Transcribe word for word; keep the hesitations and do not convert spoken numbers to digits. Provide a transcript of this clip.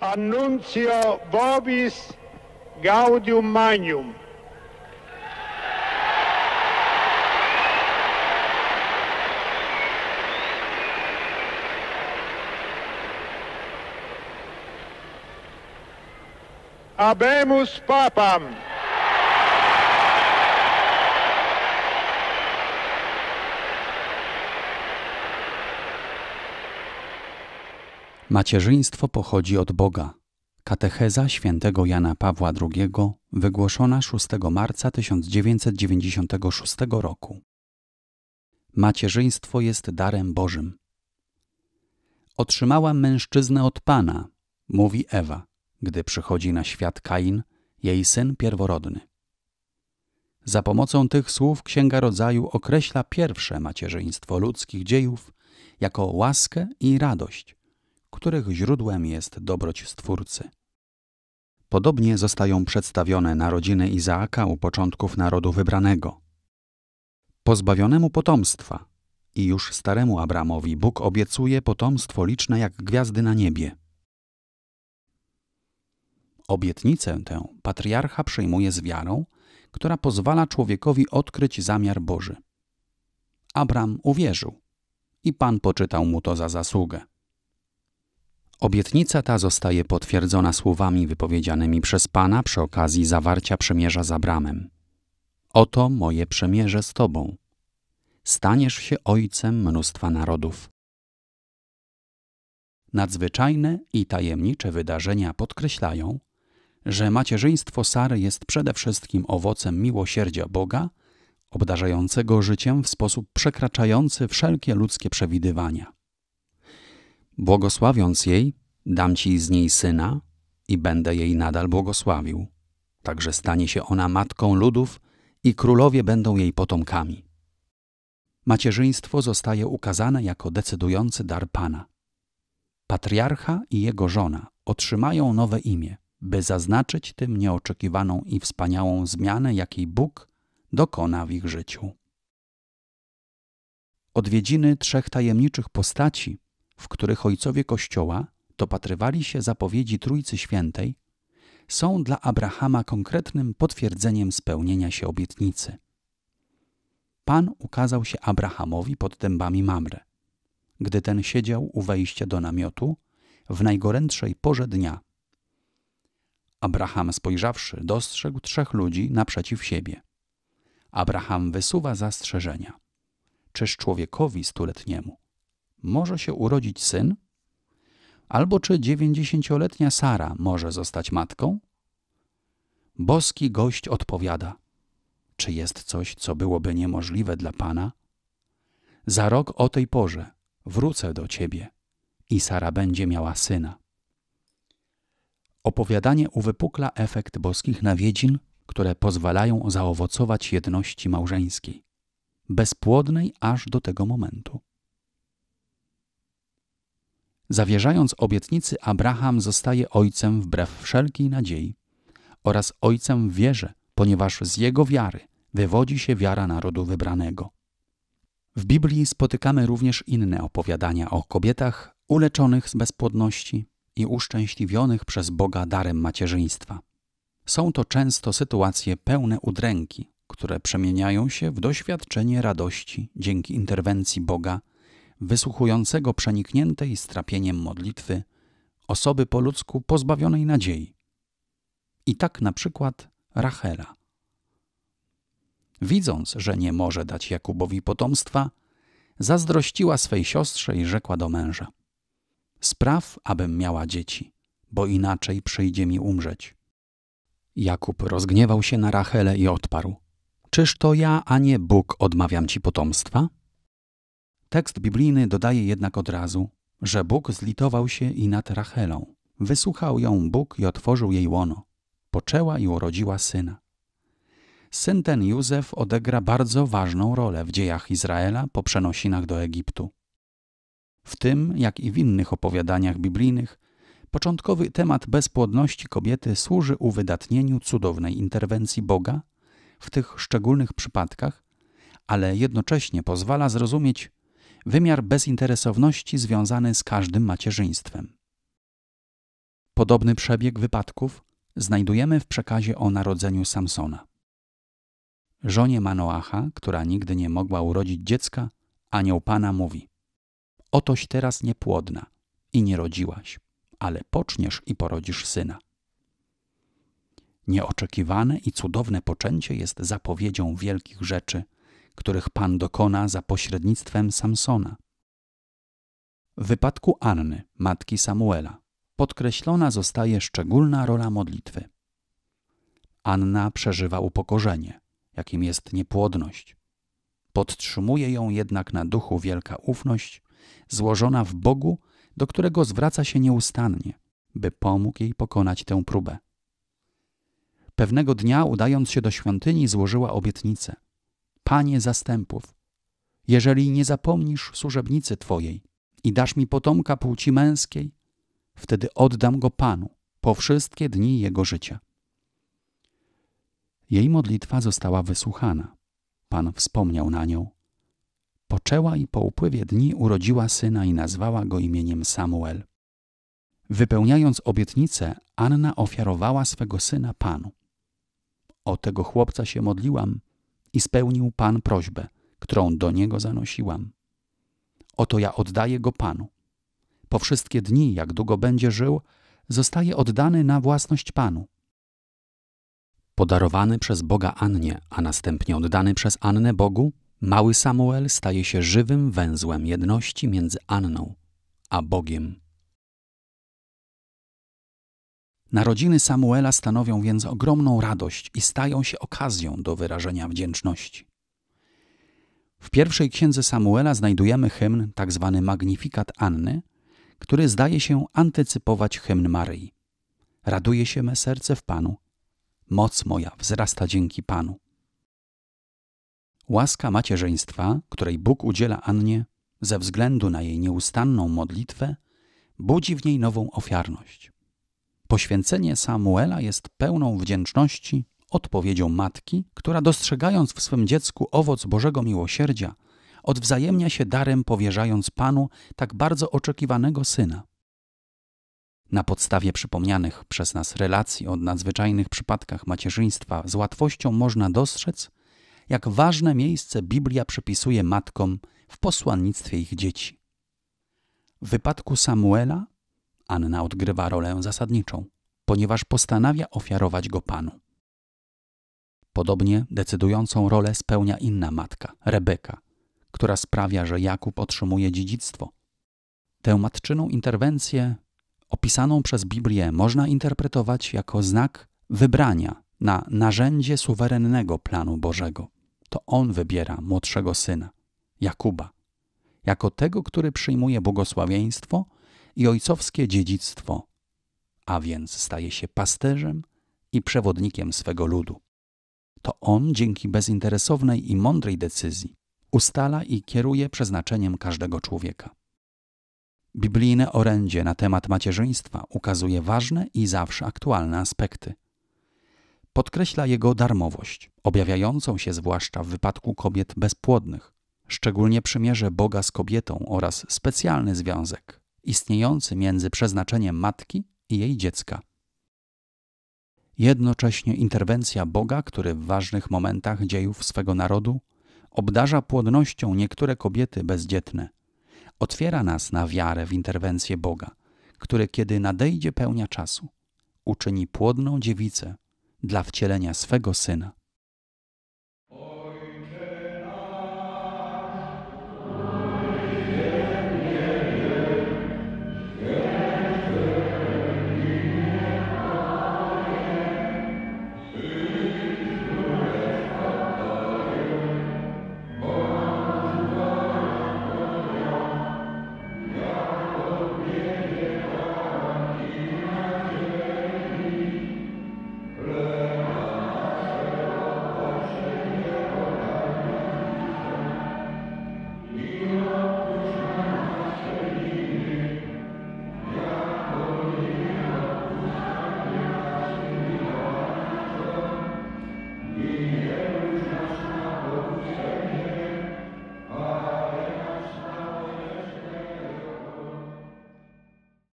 Annuncio vobis gaudium magnum. Habemus Papam. Macierzyństwo pochodzi od Boga. Katecheza świętego Jana Pawła drugiego wygłoszona szóstego marca tysiąc dziewięćset dziewięćdziesiątego szóstego roku. Macierzyństwo jest darem Bożym. Otrzymałam mężczyznę od Pana, mówi Ewa, gdy przychodzi na świat Kain, jej syn pierworodny. Za pomocą tych słów Księga Rodzaju określa pierwsze macierzyństwo ludzkich dziejów jako łaskę i radość, których źródłem jest dobroć Stwórcy. Podobnie zostają przedstawione narodziny Izaaka u początków narodu wybranego. Pozbawionemu potomstwa i już staremu Abramowi Bóg obiecuje potomstwo liczne jak gwiazdy na niebie. Obietnicę tę patriarcha przyjmuje z wiarą, która pozwala człowiekowi odkryć zamiar Boży. Abram uwierzył i Pan poczytał mu to za zasługę. Obietnica ta zostaje potwierdzona słowami wypowiedzianymi przez Pana przy okazji zawarcia przymierza z Abramem. Oto moje przymierze z Tobą. Staniesz się ojcem mnóstwa narodów. Nadzwyczajne i tajemnicze wydarzenia podkreślają, że macierzyństwo Sary jest przede wszystkim owocem miłosierdzia Boga, obdarzającego życiem w sposób przekraczający wszelkie ludzkie przewidywania. Błogosławiąc jej, dam Ci z niej syna i będę jej nadal błogosławił. Także stanie się ona matką ludów i królowie będą jej potomkami. Macierzyństwo zostaje ukazane jako decydujący dar Pana. Patriarcha i jego żona otrzymają nowe imię, by zaznaczyć tym nieoczekiwaną i wspaniałą zmianę, jakiej Bóg dokona w ich życiu. Odwiedziny trzech tajemniczych postaci, w których ojcowie Kościoła dopatrywali się zapowiedzi Trójcy Świętej, są dla Abrahama konkretnym potwierdzeniem spełnienia się obietnicy. Pan ukazał się Abrahamowi pod dębami Mamre, gdy ten siedział u wejścia do namiotu w najgorętszej porze dnia. Abraham, spojrzawszy, dostrzegł trzech ludzi naprzeciw siebie. Abraham wysuwa zastrzeżenia. Czyż człowiekowi stuletniemu może się urodzić syn? Albo czy dziewięćdziesięcioletnia Sara może zostać matką? Boski gość odpowiada: czy jest coś, co byłoby niemożliwe dla Pana? Za rok o tej porze wrócę do Ciebie i Sara będzie miała syna. Opowiadanie uwypukla efekt boskich nawiedzin, które pozwalają zaowocować jedności małżeńskiej, bezpłodnej aż do tego momentu. Zawierzając obietnicy, Abraham zostaje ojcem wbrew wszelkiej nadziei oraz ojcem w wierze, ponieważ z jego wiary wywodzi się wiara narodu wybranego. W Biblii spotykamy również inne opowiadania o kobietach uleczonych z bezpłodności i uszczęśliwionych przez Boga darem macierzyństwa. Są to często sytuacje pełne udręki, które przemieniają się w doświadczenie radości dzięki interwencji Boga, wysłuchującego przenikniętej strapieniem modlitwy osoby po ludzku pozbawionej nadziei. I tak na przykład Rachela. Widząc, że nie może dać Jakubowi potomstwa, zazdrościła swej siostrze i rzekła do męża: spraw, abym miała dzieci, bo inaczej przyjdzie mi umrzeć. Jakub rozgniewał się na Rachelę i odparł: czyż to ja, a nie Bóg, odmawiam ci potomstwa? Tekst biblijny dodaje jednak od razu, że Bóg zlitował się i nad Rachelą. Wysłuchał ją Bóg i otworzył jej łono. Poczęła i urodziła syna. Syn ten, Józef, odegra bardzo ważną rolę w dziejach Izraela po przenosinach do Egiptu. W tym, jak i w innych opowiadaniach biblijnych, początkowy temat bezpłodności kobiety służy uwydatnieniu cudownej interwencji Boga w tych szczególnych przypadkach, ale jednocześnie pozwala zrozumieć wymiar bezinteresowności związany z każdym macierzyństwem. Podobny przebieg wypadków znajdujemy w przekazie o narodzeniu Samsona. Żonie Manoacha, która nigdy nie mogła urodzić dziecka, anioł Pana mówi: otoś teraz niepłodna i nie rodziłaś, ale poczniesz i porodzisz syna. Nieoczekiwane i cudowne poczęcie jest zapowiedzią wielkich rzeczy, których Pan dokona za pośrednictwem Samsona. W wypadku Anny, matki Samuela, podkreślona zostaje szczególna rola modlitwy. Anna przeżywa upokorzenie, jakim jest niepłodność. Podtrzymuje ją jednak na duchu wielka ufność, złożona w Bogu, do którego zwraca się nieustannie, by pomógł jej pokonać tę próbę. Pewnego dnia, udając się do świątyni, złożyła obietnicę: Panie zastępów, jeżeli nie zapomnisz służebnicy Twojej i dasz mi potomka płci męskiej, wtedy oddam go Panu po wszystkie dni jego życia. Jej modlitwa została wysłuchana. Pan wspomniał na nią. Poczęła i po upływie dni urodziła syna i nazwała go imieniem Samuel. Wypełniając obietnicę, Anna ofiarowała swego syna Panu. O tego chłopca się modliłam i spełnił Pan prośbę, którą do niego zanosiłam. Oto ja oddaję go Panu. Po wszystkie dni, jak długo będzie żył, zostaje oddany na własność Panu. Podarowany przez Boga Annie, a następnie oddany przez Annę Bogu, mały Samuel staje się żywym węzłem jedności między Anną a Bogiem. Narodziny Samuela stanowią więc ogromną radość i stają się okazją do wyrażenia wdzięczności. W pierwszej księdze Samuela znajdujemy hymn, tak zwany Magnifikat Anny, który zdaje się antycypować hymn Maryi. Raduje się me serce w Panu. Moc moja wzrasta dzięki Panu. Łaska macierzyństwa, której Bóg udziela Annie, ze względu na jej nieustanną modlitwę, budzi w niej nową ofiarność. Poświęcenie Samuela jest pełną wdzięczności odpowiedzią matki, która dostrzegając w swym dziecku owoc Bożego miłosierdzia, odwzajemnia się darem, powierzając Panu tak bardzo oczekiwanego syna. Na podstawie przypomnianych przez nas relacji o nadzwyczajnych przypadkach macierzyństwa z łatwością można dostrzec, jak ważne miejsce Biblia przypisuje matkom w posłannictwie ich dzieci. W wypadku Samuela Anna odgrywa rolę zasadniczą, ponieważ postanawia ofiarować go Panu. Podobnie decydującą rolę spełnia inna matka, Rebeka, która sprawia, że Jakub otrzymuje dziedzictwo. Tę matczyną interwencję opisaną przez Biblię można interpretować jako znak wybrania na narzędzie suwerennego planu Bożego. To on wybiera młodszego syna, Jakuba, jako tego, który przyjmuje błogosławieństwo i ojcowskie dziedzictwo, a więc staje się pasterzem i przewodnikiem swego ludu. To on dzięki bezinteresownej i mądrej decyzji ustala i kieruje przeznaczeniem każdego człowieka. Biblijne orędzie na temat macierzyństwa ukazuje ważne i zawsze aktualne aspekty. Podkreśla jego darmowość, objawiającą się zwłaszcza w wypadku kobiet bezpłodnych, szczególnie przymierze Boga z kobietą oraz specjalny związek istniejący między przeznaczeniem matki i jej dziecka. Jednocześnie interwencja Boga, który w ważnych momentach dziejów swego narodu obdarza płodnością niektóre kobiety bezdzietne, otwiera nas na wiarę w interwencję Boga, który, kiedy nadejdzie pełnia czasu, uczyni płodną dziewicę dla wcielenia swego Syna.